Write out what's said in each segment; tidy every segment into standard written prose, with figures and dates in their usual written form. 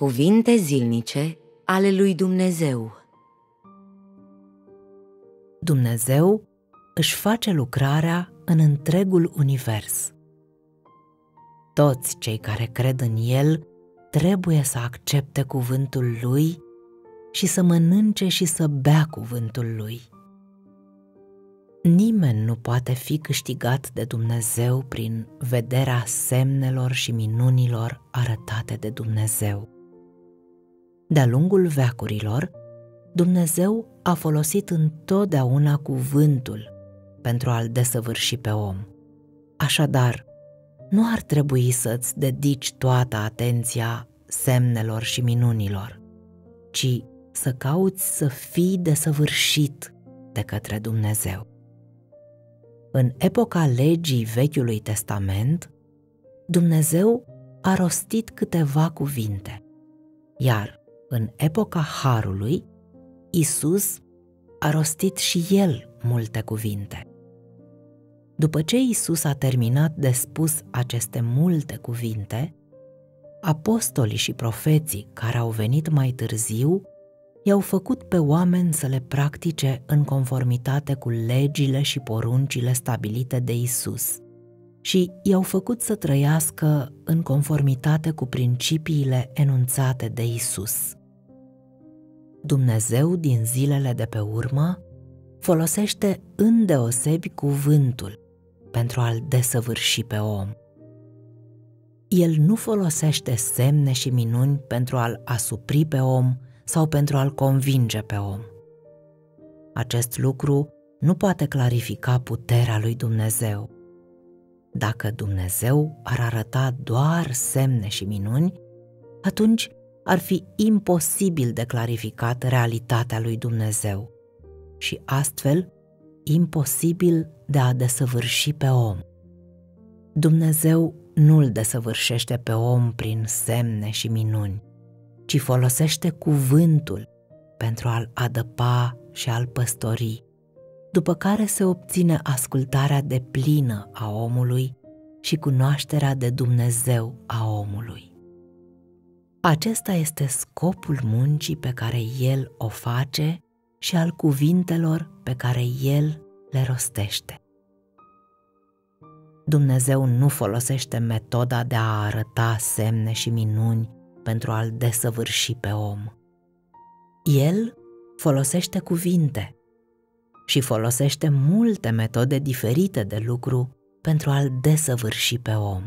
Cuvinte zilnice ale lui Dumnezeu. Dumnezeu își face lucrarea în întregul univers. Toți cei care cred în El trebuie să accepte cuvântul Lui și să mănânce și să bea cuvântul Lui. Nimeni nu poate fi câștigat de Dumnezeu prin vederea semnelor și minunilor arătate de Dumnezeu. De-a lungul veacurilor, Dumnezeu a folosit întotdeauna cuvântul pentru a-l desăvârși pe om. Așadar, nu ar trebui să-ți dedici toată atenția semnelor și minunilor, ci să cauți să fii desăvârșit de către Dumnezeu. În epoca legii Vechiului Testament, Dumnezeu a rostit câteva cuvinte, iar în epoca Harului, Isus a rostit și El multe cuvinte. După ce Isus a terminat de spus aceste multe cuvinte, apostolii și profeții care au venit mai târziu i-au făcut pe oameni să le practice în conformitate cu legile și poruncile stabilite de Isus și i-au făcut să trăiască în conformitate cu principiile enunțate de Isus. Dumnezeu din zilele de pe urmă folosește îndeosebi cuvântul pentru a-l desăvârși pe om. El nu folosește semne și minuni pentru a-l asupri pe om sau pentru a-l convinge pe om. Acest lucru nu poate clarifica puterea lui Dumnezeu. Dacă Dumnezeu ar arăta doar semne și minuni, atunci ar fi imposibil de clarificat realitatea lui Dumnezeu și astfel imposibil de a desăvârși pe om. Dumnezeu nu îl desăvârșește pe om prin semne și minuni, ci folosește cuvântul pentru a-l adăpa și a-l păstori, după care se obține ascultarea deplină a omului și cunoașterea de Dumnezeu a omului. Acesta este scopul muncii pe care El o face și al cuvintelor pe care El le rostește. Dumnezeu nu folosește metoda de a arăta semne și minuni pentru a-l desăvârși pe om. El folosește cuvinte și folosește multe metode diferite de lucru pentru a-l desăvârși pe om.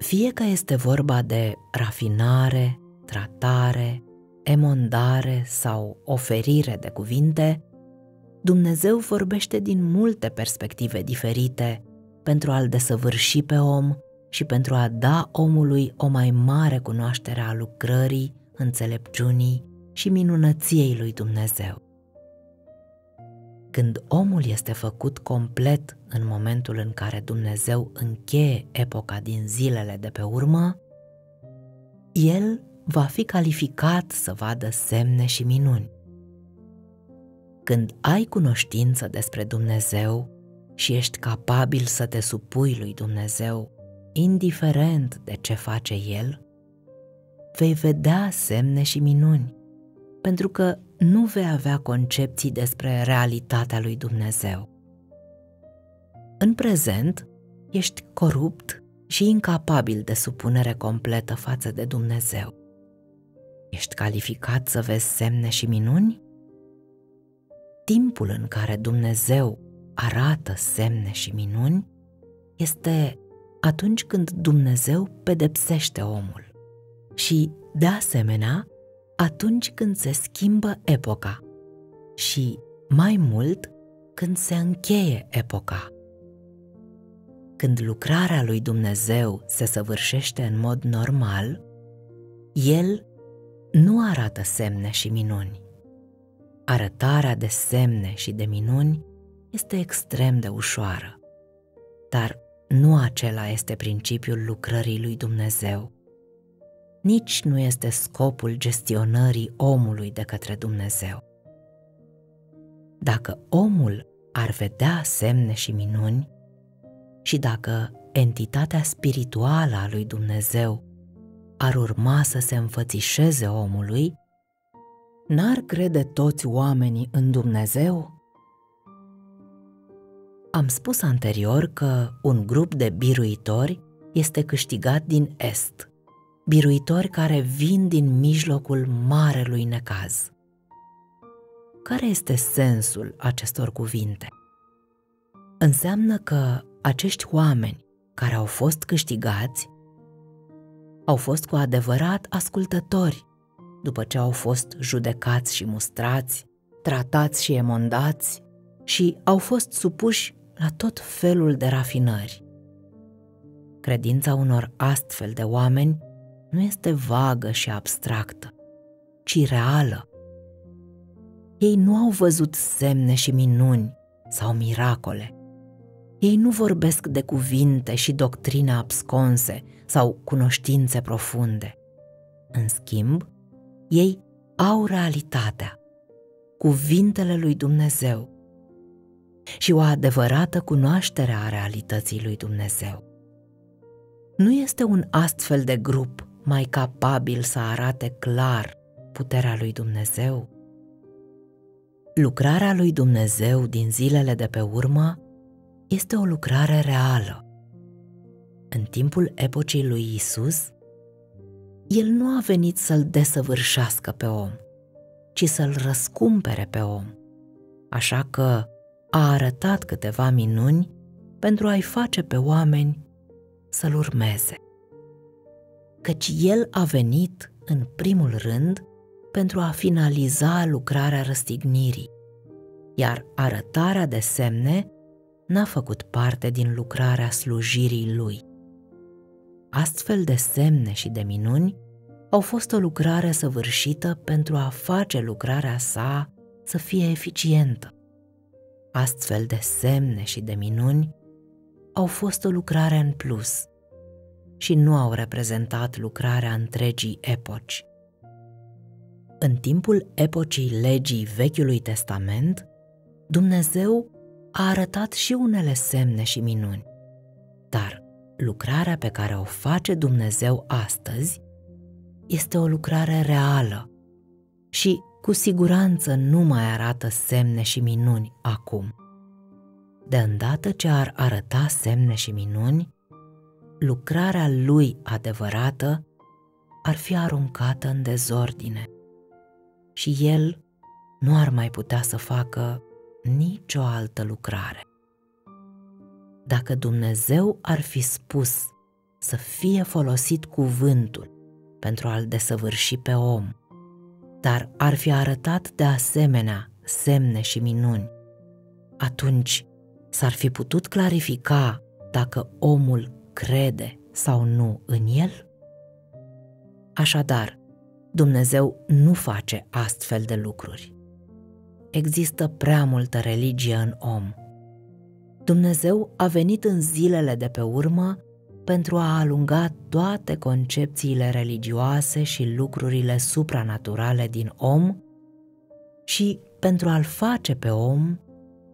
Fie că este vorba de rafinare, tratare, emondare sau oferire de cuvinte, Dumnezeu vorbește din multe perspective diferite pentru a-l desăvârși pe om și pentru a da omului o mai mare cunoaștere a lucrării, înțelepciunii și minunăției lui Dumnezeu. Când omul este făcut complet în momentul în care Dumnezeu încheie epoca din zilele de pe urmă, el va fi calificat să vadă semne și minuni. Când ai cunoștință despre Dumnezeu și ești capabil să te supui lui Dumnezeu, indiferent de ce face El, vei vedea semne și minuni, pentru că nu vei avea concepții despre realitatea lui Dumnezeu. În prezent, ești corupt și incapabil de supunere completă față de Dumnezeu. Ești calificat să vezi semne și minuni? Timpul în care Dumnezeu arată semne și minuni este atunci când Dumnezeu pedepsește omul și, de asemenea, atunci când se schimbă epoca și, mai mult, când se încheie epoca. Când lucrarea lui Dumnezeu se săvârșește în mod normal, El nu arată semne și minuni. Arătarea de semne și de minuni este extrem de ușoară, dar nu acela este principiul lucrării lui Dumnezeu. Nici nu este scopul gestionării omului de către Dumnezeu. Dacă omul ar vedea semne și minuni și dacă entitatea spirituală a lui Dumnezeu ar urma să se înfățișeze omului, n-ar crede toți oamenii în Dumnezeu? Am spus anterior că un grup de biruitori este câștigat din est, biruitori care vin din mijlocul marelui necaz. Care este sensul acestor cuvinte? Înseamnă că acești oameni care au fost câștigați au fost cu adevărat ascultători după ce au fost judecați și mustrați, tratați și emondați și au fost supuși la tot felul de rafinări. Credința unor astfel de oameni nu este vagă și abstractă, ci reală. Ei nu au văzut semne și minuni sau miracole. Ei nu vorbesc de cuvinte și doctrine absconse sau cunoștințe profunde. În schimb, ei au realitatea, cuvintele lui Dumnezeu și o adevărată cunoaștere a realității lui Dumnezeu. Nu este un astfel de grup mai capabil să arate clar puterea lui Dumnezeu? Lucrarea lui Dumnezeu din zilele de pe urmă este o lucrare reală. În timpul epocii lui Isus, El nu a venit să-l desăvârșească pe om, ci să-l răscumpere pe om, așa că a arătat câteva minuni pentru a-i face pe oameni să-l urmeze. Căci El a venit, în primul rând, pentru a finaliza lucrarea răstignirii, iar arătarea de semne n-a făcut parte din lucrarea slujirii Lui. Astfel de semne și de minuni au fost o lucrare săvârșită pentru a face lucrarea sa să fie eficientă. Astfel de semne și de minuni au fost o lucrare în plus și nu au reprezentat lucrarea întregii epoci. În timpul epocii legii Vechiului Testament, Dumnezeu a arătat și unele semne și minuni, dar lucrarea pe care o face Dumnezeu astăzi este o lucrare reală și cu siguranță nu mai arată semne și minuni acum. De îndată ce ar arăta semne și minuni, lucrarea Lui adevărată ar fi aruncată în dezordine și El nu ar mai putea să facă nicio altă lucrare. Dacă Dumnezeu ar fi spus să fie folosit cuvântul pentru a-l desăvârși pe om, dar ar fi arătat de asemenea semne și minuni, atunci s-ar fi putut clarifica dacă omul crede sau nu în el? Așadar, Dumnezeu nu face astfel de lucruri. Există prea multă religie în om. Dumnezeu a venit în zilele de pe urmă pentru a alunga toate concepțiile religioase și lucrurile supranaturale din om și pentru a-l face pe om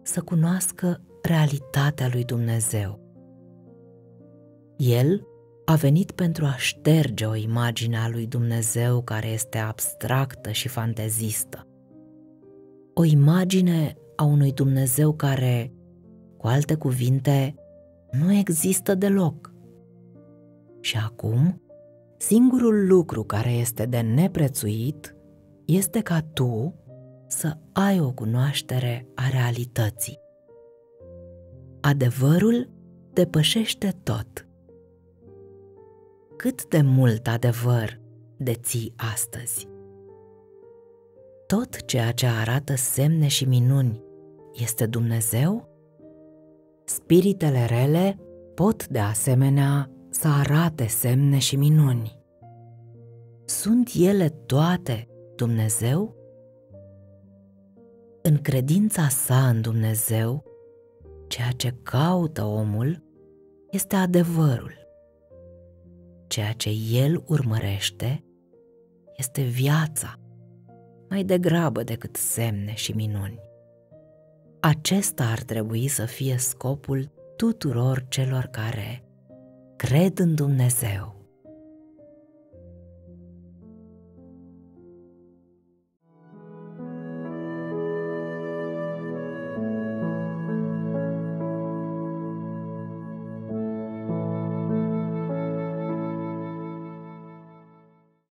să cunoască realitatea lui Dumnezeu. El a venit pentru a șterge o imagine a lui Dumnezeu care este abstractă și fantezistă. O imagine a unui Dumnezeu care, cu alte cuvinte, nu există deloc. Și acum, singurul lucru care este de neprețuit este ca tu să ai o cunoaștere a realității. Adevărul depășește tot. Cât de mult adevăr deții astăzi? Tot ceea ce arată semne și minuni este Dumnezeu? Spiritele rele pot de asemenea să arate semne și minuni. Sunt ele toate Dumnezeu? În credința sa în Dumnezeu, ceea ce caută omul este adevărul. Ceea ce el urmărește este viața, mai degrabă decât semne și minuni. Acesta ar trebui să fie scopul tuturor celor care cred în Dumnezeu.